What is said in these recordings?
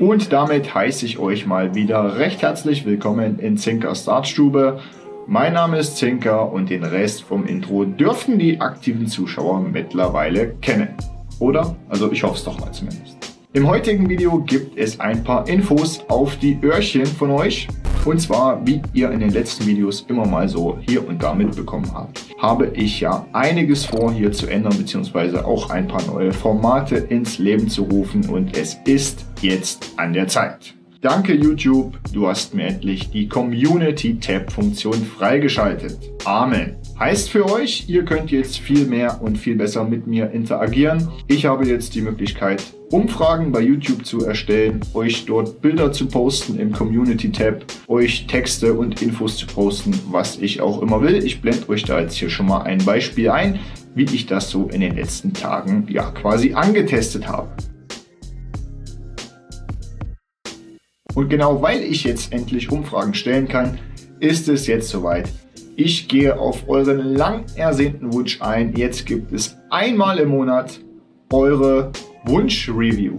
Und damit heiße ich euch mal wieder recht herzlich willkommen in Zinker's Dartstube. Mein Name ist Zinker und den Rest vom Intro dürften die aktiven Zuschauer mittlerweile kennen. Oder? Also ich hoffe es doch mal zumindest. Im heutigen Video gibt es ein paar Infos auf die Öhrchen von euch. Und zwar, wie ihr in den letzten Videos immer mal so hier und da mitbekommen habt, habe ich ja einiges vor, hier zu ändern bzw. auch ein paar neue Formate ins Leben zu rufen und es ist jetzt an der Zeit. Danke YouTube, du hast mir endlich die Community-Tab-Funktion freigeschaltet. Amen. Heißt für euch, ihr könnt jetzt viel mehr und viel besser mit mir interagieren. Ich habe jetzt die Möglichkeit, Umfragen bei YouTube zu erstellen, euch dort Bilder zu posten im Community-Tab, euch Texte und Infos zu posten, was ich auch immer will. Ich blende euch da jetzt hier schon mal ein Beispiel ein, wie ich das so in den letzten Tagen ja quasi angetestet habe. Und genau weil ich jetzt endlich Umfragen stellen kann, ist es jetzt soweit. Ich gehe auf euren lang ersehnten Wunsch ein. Jetzt gibt es einmal im Monat eure Wunsch-Review.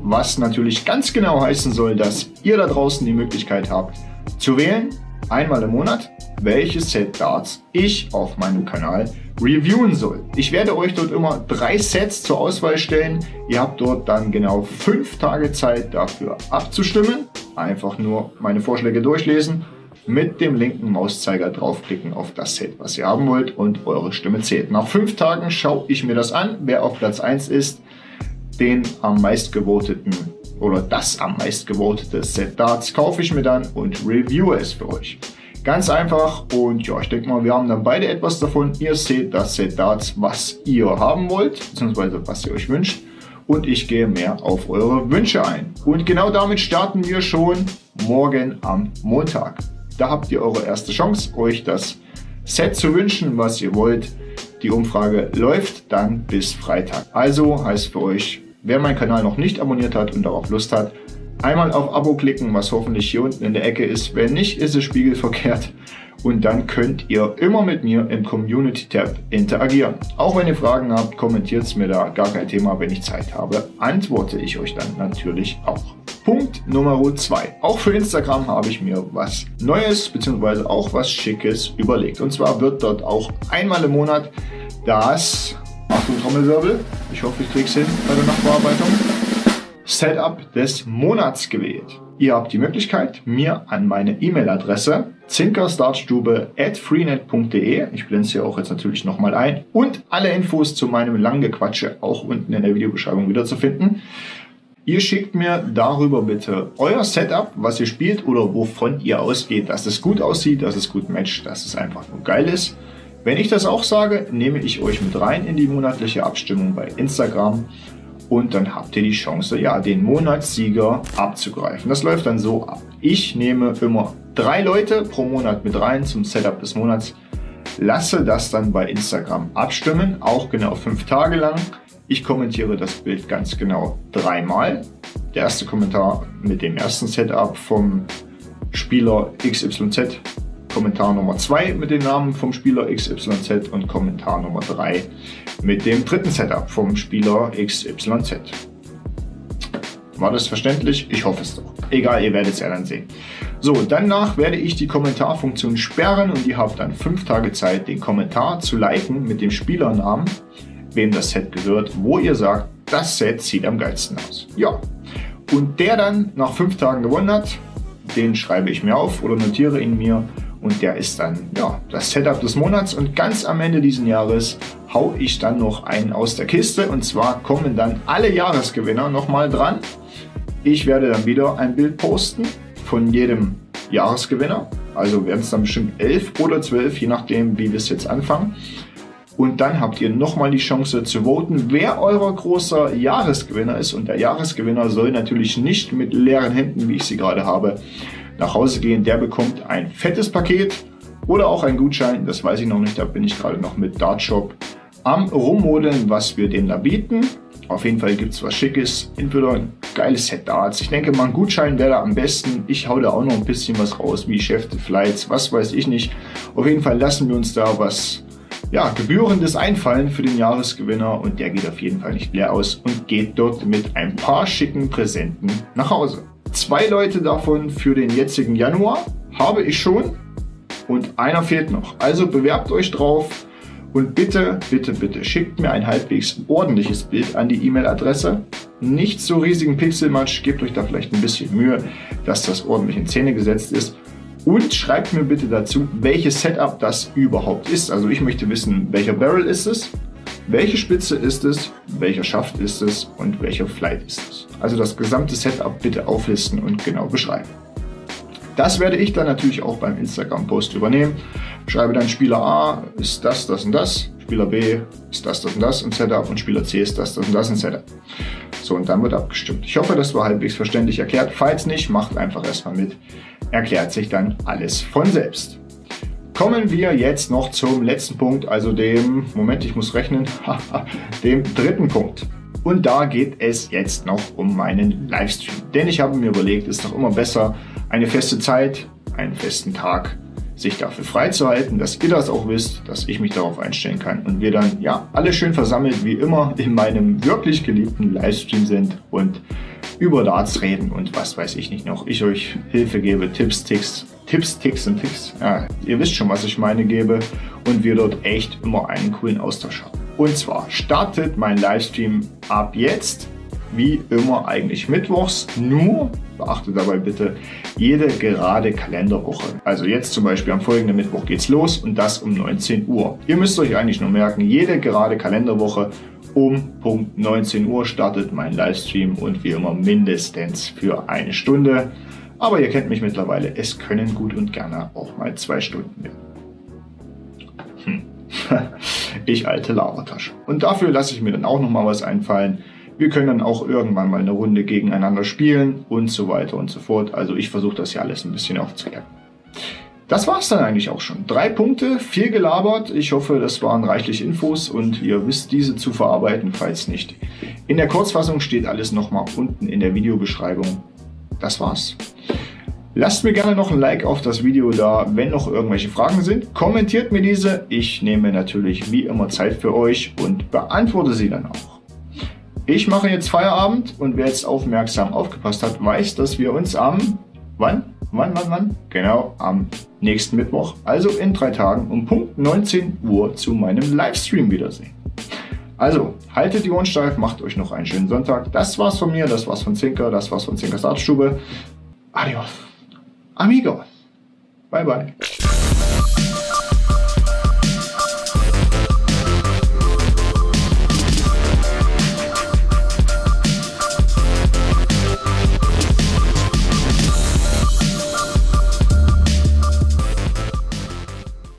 Was natürlich ganz genau heißen soll, dass ihr da draußen die Möglichkeit habt, zu wählen, einmal im Monat, welches Set Darts ich auf meinem Kanal reviewen soll. Ich werde euch dort immer 3 Sets zur Auswahl stellen. Ihr habt dort dann genau 5 Tage Zeit dafür abzustimmen. Einfach nur meine Vorschläge durchlesen. Mit dem linken Mauszeiger draufklicken auf das Set, was ihr haben wollt und eure Stimme zählt. Nach 5 Tagen schaue ich mir das an, wer auf Platz 1 ist, den am meistgevoteten oder das am meistgevotete Set Darts kaufe ich mir dann und reviewe es für euch. Ganz einfach und ja, ich denke mal, wir haben dann beide etwas davon. Ihr seht das Set Darts, was ihr haben wollt, beziehungsweise was ihr euch wünscht und ich gehe mehr auf eure Wünsche ein. Und genau damit starten wir schon morgen am Montag. Da habt ihr eure erste Chance, euch das Set zu wünschen, was ihr wollt. Die Umfrage läuft dann bis Freitag. Also heißt für euch, wer meinen Kanal noch nicht abonniert hat und darauf Lust hat, einmal auf Abo klicken, was hoffentlich hier unten in der Ecke ist. Wenn nicht, ist es spiegelverkehrt. Und dann könnt ihr immer mit mir im Community-Tab interagieren. Auch wenn ihr Fragen habt, kommentiert es mir da, gar kein Thema. Wenn ich Zeit habe, antworte ich euch dann natürlich auch. Punkt Nummer 2. Auch für Instagram habe ich mir was Neues bzw. auch was Schickes überlegt. Und zwar wird dort auch einmal im Monat das, Achtung Trommelwirbel, ich hoffe ich krieg's hin bei der Nachbearbeitung, Setup des Monats gewählt. Ihr habt die Möglichkeit, mir an meine E-Mail-Adresse zinkersdartstube@freenet.de, ich blende es hier auch jetzt natürlich nochmal ein, und alle Infos zu meinem langen Gequatsche auch unten in der Videobeschreibung wiederzufinden. Ihr schickt mir darüber bitte euer Setup, was ihr spielt oder wovon ihr ausgeht, dass es gut aussieht, dass es gut matcht, dass es einfach nur geil ist. Wenn ich das auch sage, nehme ich euch mit rein in die monatliche Abstimmung bei Instagram und dann habt ihr die Chance, ja, den Monatssieger abzugreifen. Das läuft dann so ab. Ich nehme immer 3 Leute pro Monat mit rein zum Setup des Monats, lasse das dann bei Instagram abstimmen, auch genau 5 Tage lang. Ich kommentiere das Bild ganz genau 3 Mal. Der erste Kommentar mit dem ersten Setup vom Spieler XYZ, Kommentar Nummer 2 mit dem Namen vom Spieler XYZ und Kommentar Nummer 3 mit dem dritten Setup vom Spieler XYZ. War das verständlich? Ich hoffe es doch. Egal, ihr werdet es ja dann sehen. So, danach werde ich die Kommentarfunktion sperren und ihr habt dann 5 Tage Zeit, den Kommentar zu liken mit dem Spielernamen, wem das Set gehört, wo ihr sagt, das Set sieht am geilsten aus. Ja, und der dann nach 5 Tagen gewonnen hat, den schreibe ich mir auf oder notiere ihn mir und der ist dann ja das Setup des Monats und ganz am Ende diesen Jahres haue ich dann noch einen aus der Kiste und zwar kommen dann alle Jahresgewinner nochmal dran. Ich werde dann wieder ein Bild posten von jedem Jahresgewinner, also werden es dann bestimmt 11 oder 12, je nachdem wie wir es jetzt anfangen. Und dann habt ihr nochmal die Chance zu voten, wer euer großer Jahresgewinner ist. Und der Jahresgewinner soll natürlich nicht mit leeren Händen, wie ich sie gerade habe, nach Hause gehen. Der bekommt ein fettes Paket oder auch einen Gutschein. Das weiß ich noch nicht, da bin ich gerade noch mit Dartshop am Rummodeln, was wir dem da bieten. Auf jeden Fall gibt es was Schickes, entweder ein geiles Set Darts. Ich denke mal, ein Gutschein wäre da am besten. Ich hau da auch noch ein bisschen was raus, wie Schäfte, Flights, was weiß ich nicht. Auf jeden Fall lassen wir uns da was ja, gebührendes Einfallen für den Jahresgewinner, und der geht auf jeden Fall nicht leer aus und geht dort mit ein paar schicken Präsenten nach Hause. 2 Leute davon für den jetzigen Januar habe ich schon und einer fehlt noch. Also bewerbt euch drauf und bitte, bitte, bitte schickt mir ein halbwegs ordentliches Bild an die E-Mail-Adresse. Nicht so riesigen Pixelmatsch, gebt euch da vielleicht ein bisschen Mühe, dass das ordentlich in Szene gesetzt ist. Und schreibt mir bitte dazu, welches Setup das überhaupt ist. Also ich möchte wissen, welcher Barrel ist es, welche Spitze ist es, welcher Schaft ist es und welcher Flight ist es. Also das gesamte Setup bitte auflisten und genau beschreiben. Das werde ich dann natürlich auch beim Instagram-Post übernehmen. Schreibe dann Spieler A ist das, das und das, Spieler B ist das, das und das und Setup und Spieler C ist das, das und das und Setup. So, und dann wird abgestimmt. Ich hoffe, das war halbwegs verständlich erklärt. Falls nicht, macht einfach erstmal mit. Erklärt sich dann alles von selbst. Kommen wir jetzt noch zum letzten Punkt, also dem, Moment, ich muss rechnen, dem dritten Punkt. Und da geht es jetzt noch um meinen Livestream. Denn ich habe mir überlegt, es ist doch immer besser, eine feste Zeit, einen festen Tag, sich dafür freizuhalten, dass ihr das auch wisst, dass ich mich darauf einstellen kann und wir dann ja alle schön versammelt wie immer in meinem wirklich geliebten Livestream sind und über Darts reden und was weiß ich nicht noch. Ich euch Hilfe gebe, Tipps, Tricks. Ja, ihr wisst schon, was ich meine, gebe und wir dort echt immer einen coolen Austausch haben. Und zwar startet mein Livestream ab jetzt, wie immer eigentlich mittwochs, nur beachtet dabei bitte jede gerade Kalenderwoche. Also jetzt zum Beispiel am folgenden Mittwoch geht's los und das um 19 Uhr. Ihr müsst euch eigentlich nur merken, jede gerade Kalenderwoche um Punkt 19 Uhr startet mein Livestream und wie immer mindestens für eine Stunde. Aber ihr kennt mich mittlerweile, es können gut und gerne auch mal 2 Stunden werden. Ich alte Labertasche. Und dafür lasse ich mir dann auch nochmal was einfallen. Wir können dann auch irgendwann mal eine Runde gegeneinander spielen und so weiter und so fort. Also ich versuche das ja alles ein bisschen aufzuklären. Das war's dann eigentlich auch schon. 3 Punkte, viel gelabert. Ich hoffe, das waren reichlich Infos und ihr wisst diese zu verarbeiten, falls nicht. In der Kurzfassung steht alles nochmal unten in der Videobeschreibung. Das war's. Lasst mir gerne noch ein Like auf das Video da, wenn noch irgendwelche Fragen sind. Kommentiert mir diese. Ich nehme natürlich wie immer Zeit für euch und beantworte sie dann auch. Ich mache jetzt Feierabend und wer jetzt aufmerksam aufgepasst hat, weiß, dass wir uns am, wann? Genau, am nächsten Mittwoch, also in 3 Tagen um Punkt 19 Uhr zu meinem Livestream wiedersehen. Also, haltet die Ohren steif, macht euch noch einen schönen Sonntag. Das war's von mir, das war's von Zinker, das war's von Zinkers Dartstube. Adios. Amigo. Bye, bye.